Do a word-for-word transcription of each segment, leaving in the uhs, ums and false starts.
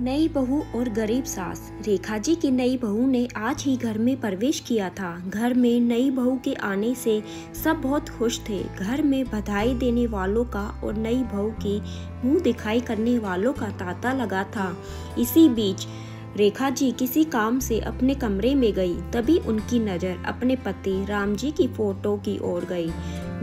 नई बहू और गरीब सास। रेखा जी की नई बहू ने आज ही घर में प्रवेश किया था। घर में नई बहू के आने से सब बहुत खुश थे। घर में बधाई देने वालों का और नई बहू की मुंह दिखाई करने वालों का तांता लगा था। इसी बीच रेखा जी किसी काम से अपने कमरे में गई, तभी उनकी नज़र अपने पति राम जी की फोटो की ओर गई,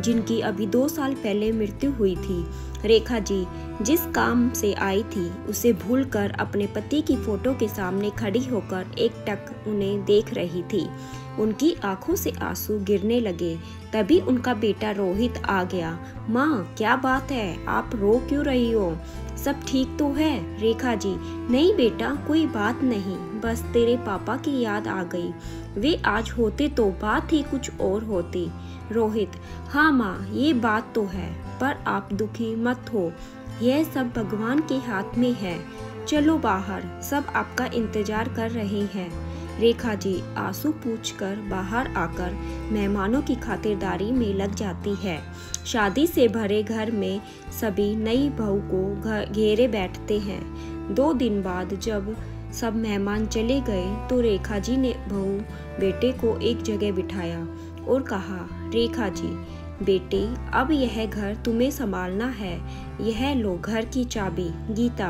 जिनकी अभी दो साल पहले मृत्यु हुई थी। रेखा जी जिस काम से आई थी उसे भूलकर अपने पति की फोटो के सामने खड़ी होकर एक टक उन्हें देख रही थी। उनकी आंखों से आंसू गिरने लगे। तभी उनका बेटा रोहित आ गया। माँ, क्या बात है, आप रो क्यों रही हो? सब ठीक तो है? रेखा जी, नहीं बेटा, कोई बात नहीं, बस तेरे पापा की याद आ गई। वे आज होते तो बात ही कुछ और होती। रोहित, हाँ माँ, ये बात तो है, पर आप दुखी मत हो, यह सब भगवान के हाथ में है। चलो बाहर, सब आपका इंतजार कर रहे हैं। रेखा जी आंसू पोंछकर बाहर आकर मेहमानों की खातिरदारी में लग जाती है। शादी से भरे घर में सभी नई बहू को घेरे बैठते हैं। दो दिन बाद जब सब मेहमान चले गए तो रेखा जी ने बहू बेटे को एक जगह बिठाया और कहा, रेखा जी बेटे, अब यह घर तुम्हें संभालना है। यह लो घर की चाबी। गीता,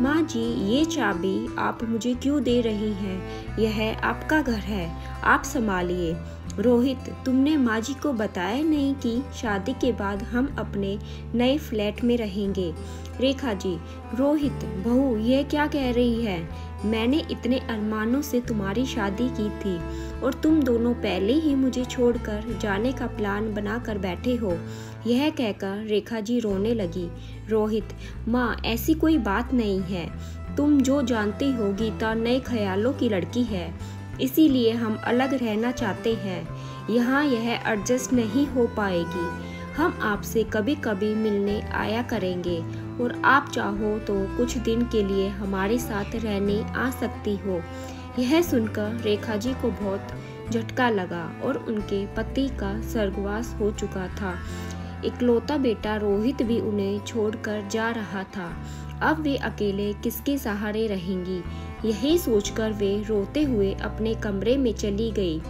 माँ जी ये चाबी आप मुझे क्यों दे रही हैं? यह आपका घर है, आप संभालिए। रोहित, तुमने माँ जी को बताया नहीं कि शादी के बाद हम अपने नए फ्लैट में रहेंगे? रेखा जी, रोहित, बहू यह क्या कह रही है? मैंने इतने अरमानों से तुम्हारी शादी की थी और तुम दोनों पहले ही मुझे छोड़कर जाने का प्लान बनाकर बैठे हो। यह कहकर रेखा जी रोने लगी। रोहित, माँ ऐसी कोई बात नहीं है, तुम जो जानते हो गीता नए ख्यालों की लड़की है, इसीलिए हम अलग रहना चाहते हैं। यहाँ यह एडजस्ट नहीं हो पाएगी। हम आपसे कभी कभी मिलने आया करेंगे और आप चाहो तो कुछ दिन के लिए हमारे साथ रहने आ सकती हो। यह सुनकर रेखा जी को बहुत झटका लगा और उनके पति का स्वर्गवास हो चुका था। इकलौता बेटा रोहित भी उन्हें छोड़कर जा रहा था। अब वे अकेले किसके सहारे रहेंगी? यही सोचकर वे रोते हुए अपने कमरे में चली गई।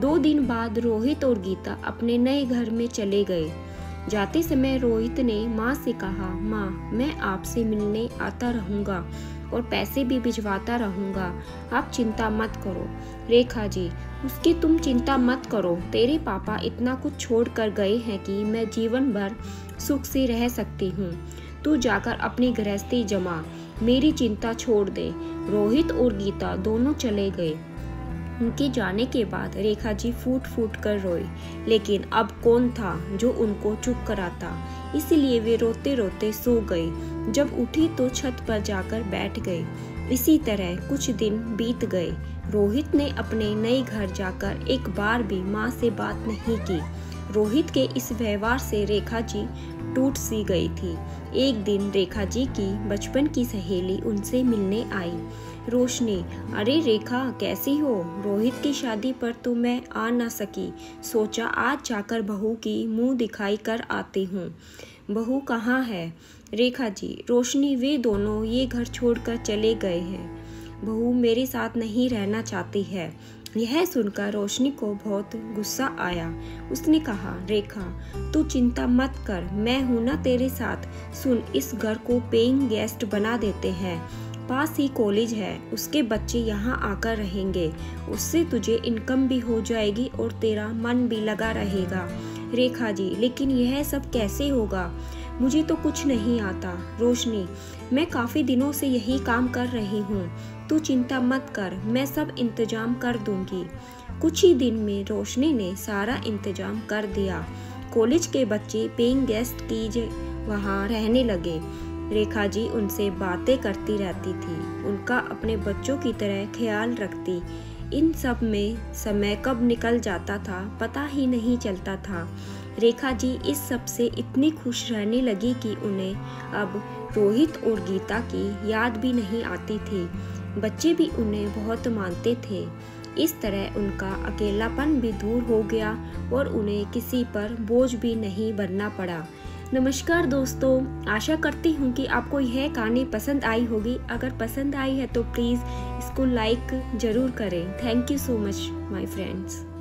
दो दिन बाद रोहित और गीता अपने नए घर में चले गए। जाते समय रोहित ने माँ से कहा, माँ मैं आपसे मिलने आता रहूँगा और पैसे भी भिजवाता रहूँगा, आप चिंता मत करो। रेखा जी, उसकी तुम चिंता मत करो, तेरे पापा इतना कुछ छोड़ कर गए हैं कि मैं जीवन भर सुख से रह सकती हूँ। तू जाकर अपनी गृहस्थी जमा, मेरी चिंता छोड़ दे। रोहित और गीता दोनों चले गए। उनके जाने के बाद रेखा जी फूट फूट कर रोई, लेकिन अब कौन था जो उनको चुप कराता, इसलिए वे रोते रोते सो गई। जब उठी तो छत पर जाकर बैठ गई। इसी तरह कुछ दिन बीत गए। रोहित ने अपने नए घर जाकर एक बार भी माँ से बात नहीं की। रोहित के इस व्यवहार से रेखा जी टूट सी गई थी। एक दिन रेखा जी की बचपन की सहेली उनसे मिलने आई। रोशनी, अरे रेखा कैसी हो? रोहित की शादी पर तो मैं आ ना सकी, सोचा आज जाकर बहू की मुंह दिखाई कर आती हूँ। बहू कहाँ है? रेखा जी, रोशनी वे दोनों ये घर छोड़कर चले गए हैं, बहू मेरे साथ नहीं रहना चाहती है। यह सुनकर रोशनी को बहुत गुस्सा आया। उसने कहा, रेखा तू चिंता मत कर, मैं हूँ ना तेरे साथ। सुन, इस घर को पेइंग गेस्ट बना देते हैं, पास ही कॉलेज है, उसके बच्चे यहाँ आकर रहेंगे, उससे तुझे इनकम भी हो जाएगी और तेरा मन भी लगा रहेगा। रेखा जी, लेकिन यह सब कैसे होगा? मुझे तो कुछ नहीं आता। रोशनी, मैं काफ़ी दिनों से यही काम कर रही हूँ, तू चिंता मत कर, मैं सब इंतजाम कर दूंगी। कुछ ही दिन में रोशनी ने सारा इंतजाम कर दिया। कॉलेज के बच्चे पेइंग गेस्ट की वहाँ रहने लगे। रेखा जी उनसे बातें करती रहती थी, उनका अपने बच्चों की तरह ख्याल रखती। इन सब में समय कब निकल जाता था पता ही नहीं चलता था। रेखा जी इस सब से इतनी खुश रहने लगी कि उन्हें अब रोहित और गीता की याद भी नहीं आती थी। बच्चे भी उन्हें बहुत मानते थे। इस तरह उनका अकेलापन भी दूर हो गया और उन्हें किसी पर बोझ भी नहीं बनना पड़ा। नमस्कार दोस्तों, आशा करती हूँ कि आपको यह कहानी पसंद आई होगी। अगर पसंद आई है तो प्लीज़ इसको लाइक ज़रूर करें। Thank you so much my friends.